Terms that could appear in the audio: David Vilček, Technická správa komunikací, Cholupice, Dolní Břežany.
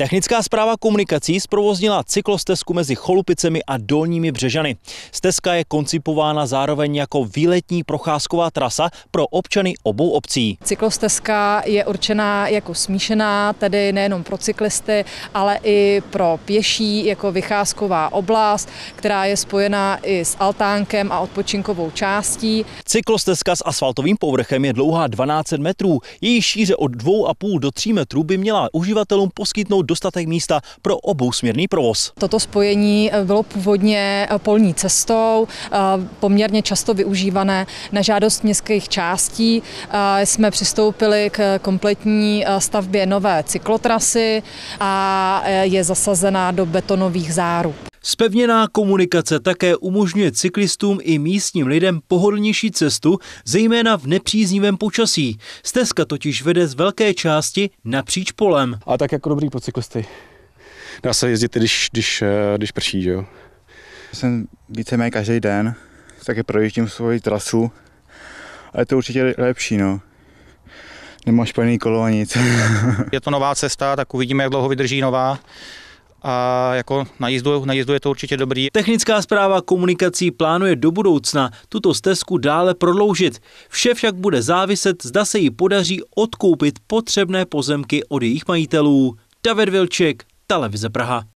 Technická správa komunikací zprovoznila cyklostezku mezi Cholupicemi a Dolními Břežany. Stezka je koncipována zároveň jako výletní procházková trasa pro občany obou obcí. Cyklostezka je určená jako smíšená, tedy nejenom pro cyklisty, ale i pro pěší jako vycházková oblast, která je spojená i s altánkem a odpočinkovou částí. Cyklostezka s asfaltovým povrchem je dlouhá 12 metrů. Její šíře od 2,5 do 3 metrů by měla uživatelům poskytnout dostatek místa pro obousměrný provoz. Toto spojení bylo původně polní cestou, poměrně často využívané. Na žádost městských částí jsme přistoupili k kompletní stavbě nové cyklotrasy a je zasazená do betonových zárub. Zpevněná komunikace také umožňuje cyklistům i místním lidem pohodlnější cestu, zejména v nepříznivém počasí. Stezka totiž vede z velké části napříč polem. A tak jako dobrý pro cyklisty. Dá se jezdit, když prší, že jo? Jsem víceméně každý den, taky projíždím svoji trasu, ale to určitě je lepší, no. Nemáš plný kolo a nic. Je to nová cesta, tak uvidíme, jak dlouho vydrží nová. A jako na jízdu je to určitě dobrý. Technická správa komunikací plánuje do budoucna tuto stezku dále prodloužit. Vše však bude záviset, zda se jí podaří odkoupit potřebné pozemky od jejich majitelů. David Vilček, Televize Praha.